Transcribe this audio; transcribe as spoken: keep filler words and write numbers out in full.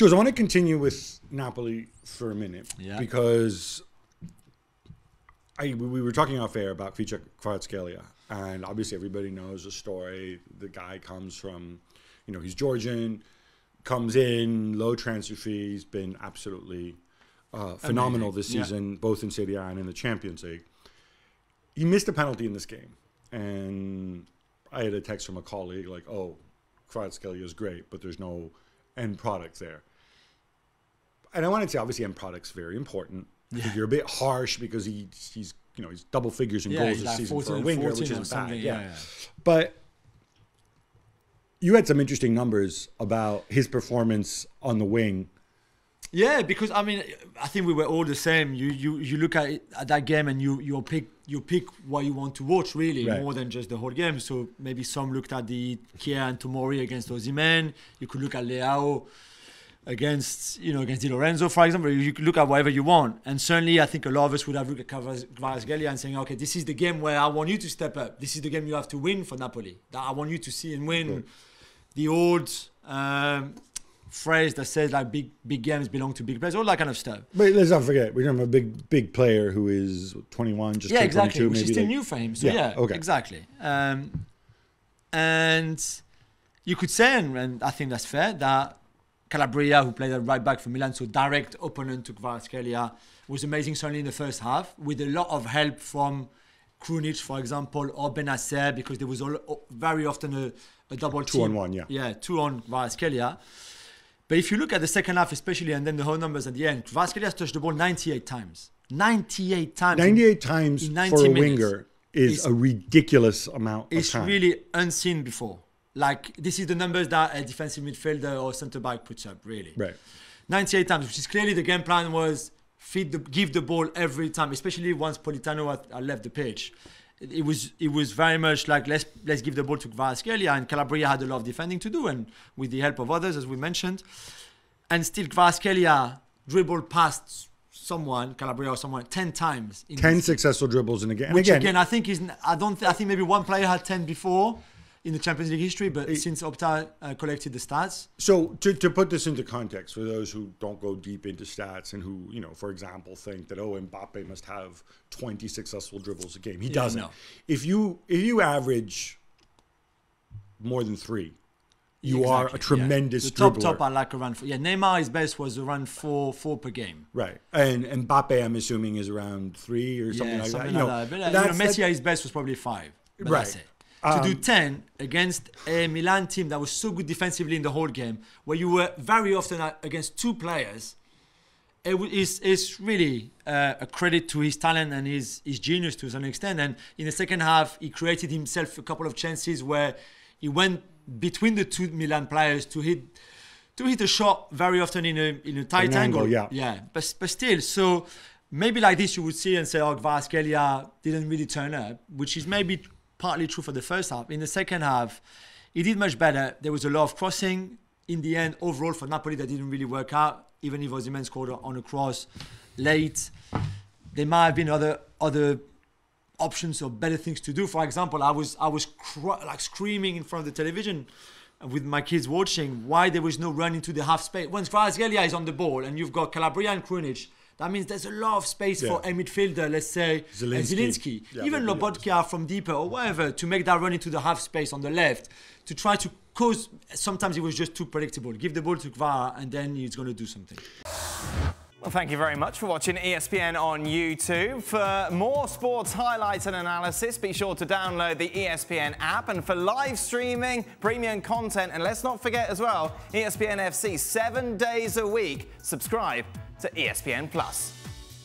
Jules, I want to continue with Napoli for a minute, yeah. because I we were talking off air about Khvicha Kvaratskhelia, and obviously everybody knows the story. The guy comes from, you know, he's Georgian, comes in, low transfer fee, has been absolutely uh, phenomenal this season, yeah. both in Serie A and in the Champions League. He missed a penalty in this game, and I had a text from a colleague like, oh, Kvaratskhelia is great, but there's no end product there. And I wanted to say, obviously, end product's very important. Yeah. You're a bit harsh because he, he's, you know, he's double figures in yeah, goals this like season for a winger, which isn't bad. Yeah. Yeah, yeah. But you had some interesting numbers about his performance on the wing. Yeah, because I mean, I think we were all the same. You you you look at, it, at that game and you you pick you pick what you want to watch, really, right. more than just the whole game. So maybe some looked at the Kian Tomori against Osimhen. You could look at Leao against you know against Di Lorenzo, for example. You could look at whatever you want. And certainly, I think a lot of us would have looked at Kvaratskhelia and saying, okay, this is the game where I want you to step up. This is the game you have to win for Napoli. That I want you to see and win. Sure. The old. Um, phrase that says like big big games belong to big players, all that kind of stuff. But let's not forget, we don't have a big big player who is twenty-one, just yeah, exactly, which maybe is still like, new for him. So yeah, yeah okay. exactly. Um, and you could say, and, and I think that's fair, that Calabria, who played at right back for Milan, so direct opponent to Kvaratskhelia, was amazing certainly in the first half, with a lot of help from Krunic, for example, or Benacer, because there was all, very often a, a double two team. on one, yeah, yeah, two on Kvaratskhelia. But if you look at the second half especially, and then the whole numbers at the end, Kvaratskhelia has touched the ball ninety-eight times. ninety-eight times. ninety-eight in, times in ninety for a minutes. winger is it's, a ridiculous amount of it's time. It's really unseen before. Like, this is the numbers that a defensive midfielder or centre-back puts up, really. Right. ninety-eight times, which is clearly the game plan was feed the, give the ball every time, especially once Politano had, had left the pitch. It was it was very much like let's let's give the ball to Kvaratskhelia, and Calabria had a lot of defending to do, and with the help of others, as we mentioned, and still Kvaratskhelia dribbled past someone, Calabria or someone, ten times. In ten successful dribbles in a game. Which again, again, I think is I don't th I think maybe one player had ten before in the Champions League history, but it, since Opta uh, collected the stats. So to to put this into context for those who don't go deep into stats and who, you know, for example, think that, oh, Mbappe must have twenty successful dribbles a game. He yeah, doesn't. No. If you if you average more than three, you exactly, are a tremendous yeah. the dribbler. Top top are like around four. Yeah, Neymar his best was around four four per game. Right. And Mbappe, I'm assuming, is around three or something yeah, like something that. Like you know, that. But, uh, you know, Messi at his best was probably five. But right. That's it. To um, do ten against a Milan team that was so good defensively in the whole game, where you were very often against two players, it is is really uh, a credit to his talent and his his genius to some extent. And in the second half, he created himself a couple of chances where he went between the two Milan players to hit to hit a shot very often in a in a tight angle. angle. Yeah, yeah, but but still, so maybe like this you would see and say, oh, Kvaratskhelia didn't really turn up, which is maybe partly true for the first half. In the second half, he did much better. There was a lot of crossing. In the end, overall for Napoli, that didn't really work out. Even if Osimhen scored on a cross late, there might have been other other options or better things to do. For example, I was I was cr like screaming in front of the television with my kids watching why there was no run into the half space. Once Kvaratskhelia is on the ball and you've got Calabria and Krunic, that means there's a lot of space yeah. for a midfielder, let's say Zielinski, Zielinski. Yeah, even Lobotka from deeper or whatever, to make that run into the half space on the left, to try to cause, sometimes it was just too predictable. Give the ball to Kvara and then he's going to do something. Well, thank you very much for watching E S P N on YouTube. For more sports highlights and analysis, be sure to download the E S P N app. And for live streaming, premium content, and let's not forget as well, E S P N F C, seven days a week. Subscribe to E S P N plus.